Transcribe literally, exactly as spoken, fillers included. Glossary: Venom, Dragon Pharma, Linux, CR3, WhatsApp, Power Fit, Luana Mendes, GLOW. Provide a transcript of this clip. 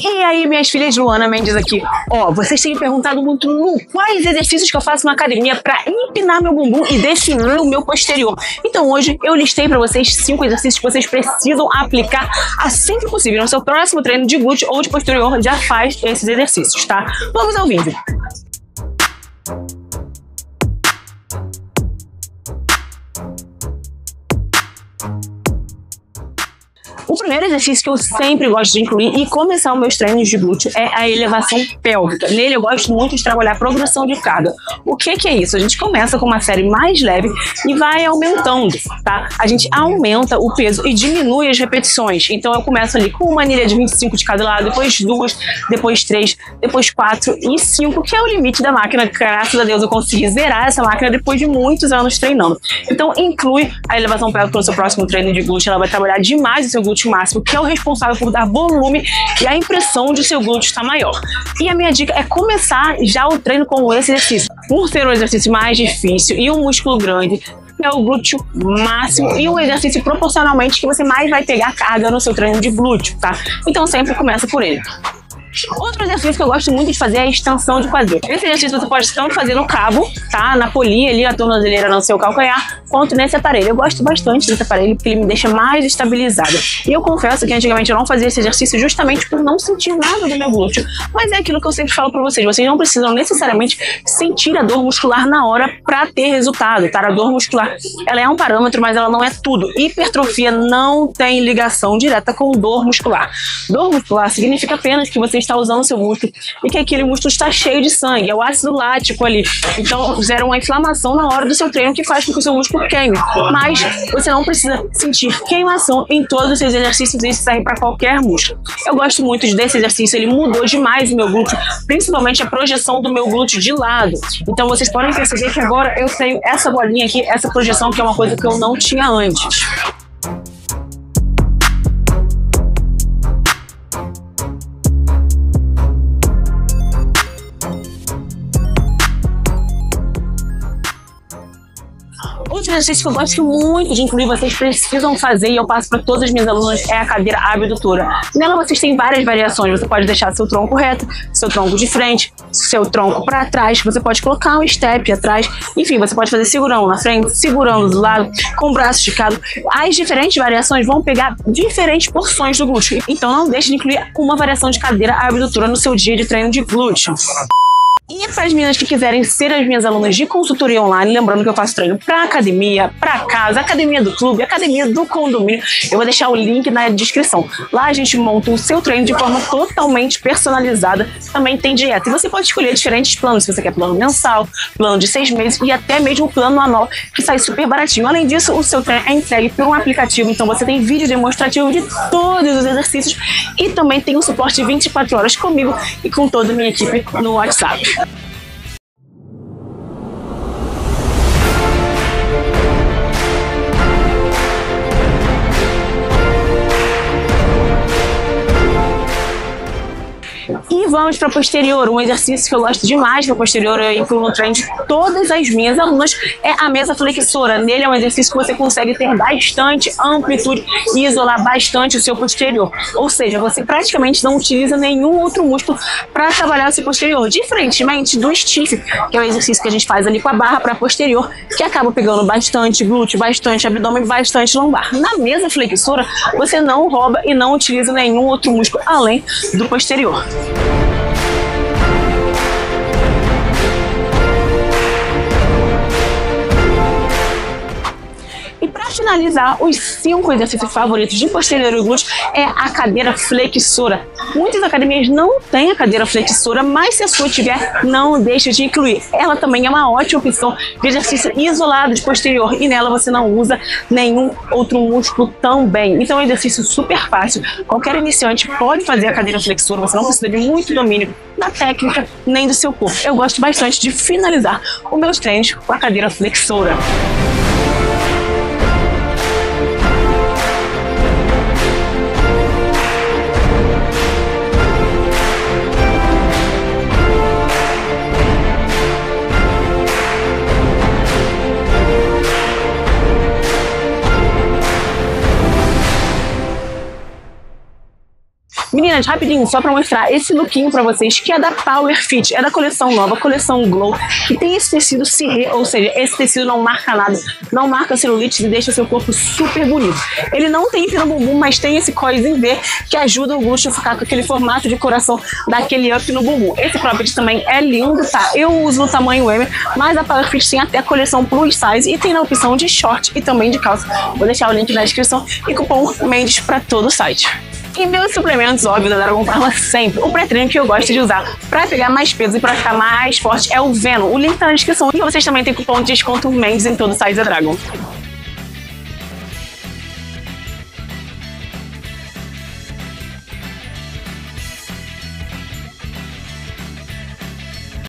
E aí, minhas filhas, Luana Mendes aqui. Ó, vocês têm me perguntado muito no quais exercícios que eu faço na academia pra empinar meu bumbum e definir o meu posterior. Então hoje eu listei pra vocês cinco exercícios que vocês precisam aplicar assim que possível. No seu próximo treino de glúteo ou de posterior, já faz esses exercícios, tá? Vamos ao vídeo. O primeiro exercício que eu sempre gosto de incluir e começar os meus treinos de glúteo é a elevação pélvica. Nele eu gosto muito de trabalhar a progressão de carga. O que que é isso? A gente começa com uma série mais leve e vai aumentando, tá? A gente aumenta o peso e diminui as repetições. Então eu começo ali com uma anilha de vinte e cinco de cada lado, depois duas, depois três, depois quatro e cinco, que é o limite da máquina. Graças a Deus eu consegui zerar essa máquina depois de muitos anos treinando. Então inclui a elevação pélvica no seu próximo treino de glúteo. Ela vai trabalhar demais o seu glúteo máximo, que é o responsável por dar volume e a impressão de seu glúteo estar maior. E a minha dica é começar já o treino com esse exercício. Por ser um exercício mais difícil e um músculo grande, é o glúteo máximo e um exercício proporcionalmente que você mais vai pegar carga no seu treino de glúteo, tá? Então sempre começa por ele. Outro exercício que eu gosto muito de fazer é a extensão de quadril. Esse exercício você pode tanto fazer no cabo, tá? Na polia ali, a tornozeleira no seu calcanhar, quanto nesse aparelho. Eu gosto bastante desse aparelho porque ele me deixa mais estabilizada. E eu confesso que antigamente eu não fazia esse exercício justamente por não sentir nada do meu glúteo. Mas é aquilo que eu sempre falo pra vocês. Vocês não precisam necessariamente sentir a dor muscular na hora pra ter resultado, tá? A dor muscular, ela é um parâmetro, mas ela não é tudo. Hipertrofia não tem ligação direta com dor muscular. Dor muscular significa apenas que você está usando seu músculo e que aquele músculo está cheio de sangue, é o ácido lático ali. Então gera uma inflamação na hora do seu treino que faz com que o seu músculo queime. Mas você não precisa sentir queimação em todos os seus exercícios, isso serve para qualquer músculo. Eu gosto muito desse exercício, ele mudou demais o meu glúteo, principalmente a projeção do meu glúteo de lado. Então vocês podem perceber que agora eu tenho essa bolinha aqui, essa projeção, que é uma coisa que eu não tinha antes. Outro exercício que eu gosto muito de incluir, vocês precisam fazer e eu passo para todas as minhas alunas, é a cadeira abdutora. Nela vocês têm várias variações, você pode deixar seu tronco reto, seu tronco de frente, seu tronco para trás, você pode colocar um step atrás, enfim, você pode fazer segurando na frente, segurando do lado, com o braço esticado. As diferentes variações vão pegar diferentes porções do glúteo, então não deixe de incluir uma variação de cadeira abdutora no seu dia de treino de glúteo. E para as meninas que quiserem ser as minhas alunas de consultoria online, lembrando que eu faço treino para academia, para casa, academia do clube, academia do condomínio, eu vou deixar o link na descrição. Lá a gente monta o seu treino de forma totalmente personalizada, também tem dieta. E você pode escolher diferentes planos, se você quer plano mensal, plano de seis meses e até mesmo plano anual, que sai super baratinho. Além disso, o seu treino é entregue por um aplicativo, então você tem vídeo demonstrativo de todos os exercícios e também tem um suporte vinte e quatro horas comigo e com toda a minha equipe no WhatsApp. E vamos para posterior. Um exercício que eu gosto demais para posterior, eu incluo no treino de todas as minhas alunas, é a mesa flexora. Nele é um exercício que você consegue ter bastante amplitude e isolar bastante o seu posterior. Ou seja, você praticamente não utiliza nenhum outro músculo para trabalhar o seu posterior. Diferentemente do stiff, que é um exercício que a gente faz ali com a barra para posterior, que acaba pegando bastante glúteo, bastante abdômen, bastante lombar. Na mesa flexora, você não rouba e não utiliza nenhum outro músculo além do posterior. Finalizar, os cinco exercícios favoritos de posterior e glúteo é a cadeira flexora. Muitas academias não têm a cadeira flexora, mas se a sua tiver, não deixe de incluir. Ela também é uma ótima opção de exercício isolado de posterior e nela você não usa nenhum outro músculo também. Então é um exercício super fácil. Qualquer iniciante pode fazer a cadeira flexora, você não precisa de muito domínio da técnica nem do seu corpo. Eu gosto bastante de finalizar os meus treinos com a cadeira flexora. gente, rapidinho, só pra mostrar esse lookinho pra vocês, que é da Power Fit, é da coleção nova, coleção Glow, que tem esse tecido cirrê, ou seja, esse tecido não marca nada, não marca celulite e deixa seu corpo super bonito. Ele não tem fino bumbum, mas tem esse coisinho V que ajuda o glúteo a ficar com aquele formato de coração daquele up no bumbum. Esse cropped também é lindo, tá? Eu uso no tamanho M, mas a Power Fit tem até a coleção plus size e tem na opção de short e também de calça. Vou deixar o link na descrição e cupom MENDES pra todo o site. E meus suplementos, óbvio, da Dragon Pharma sempre. O pré-treino que eu gosto de usar pra pegar mais peso e pra ficar mais forte é o Venom. O link tá na descrição e vocês também têm cupom de desconto MENDES em todo o site da Dragon.